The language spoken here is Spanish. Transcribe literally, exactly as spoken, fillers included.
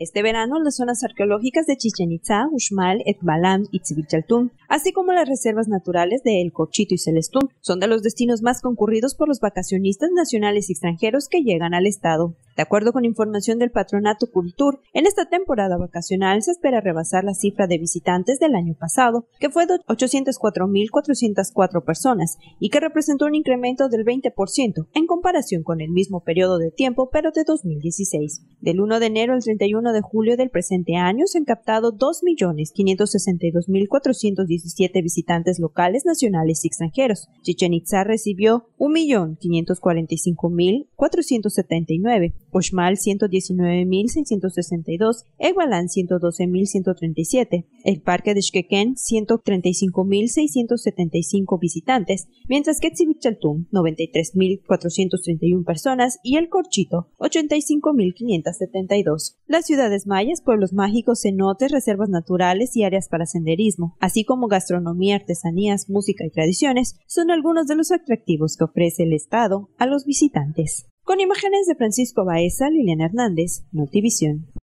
Este verano, las zonas arqueológicas de Chichen Itza, Uxmal, Ek Balam y Dzibilchaltún, así como las reservas naturales de El Corchito y Celestún, son de los destinos más concurridos por los vacacionistas nacionales y extranjeros que llegan al estado. De acuerdo con información del Patronato Cultur, en esta temporada vacacional se espera rebasar la cifra de visitantes del año pasado, que fue de ochocientas cuatro mil cuatrocientas cuatro personas y que representó un incremento del veinte por ciento en comparación con el mismo periodo de tiempo, pero de dos mil dieciséis. Del primero de enero al treinta y uno de julio del presente año se han captado dos millones quinientos sesenta y dos mil cuatrocientos diecisiete visitantes locales, nacionales y extranjeros. Chichen Itza recibió un millón quinientos cuarenta y cinco mil cuatrocientos setenta y nueve, Uxmal ciento diecinueve mil seiscientos sesenta y dos, Ek Balam ciento doce mil ciento treinta y siete, el Parque de Xkeken ciento treinta y cinco mil seiscientos setenta y cinco visitantes, mientras que Dzibilchaltún noventa y tres mil cuatrocientos treinta y uno personas y El Corchito ochenta y cinco mil quinientos setenta y dos. Las ciudades mayas, pueblos mágicos, cenotes, reservas naturales y áreas para senderismo, así como gastronomía, artesanías, música y tradiciones, son algunos de los atractivos que ofrece el estado a los visitantes. Con imágenes de Francisco Baeza, Liliana Hernández, Notivisión.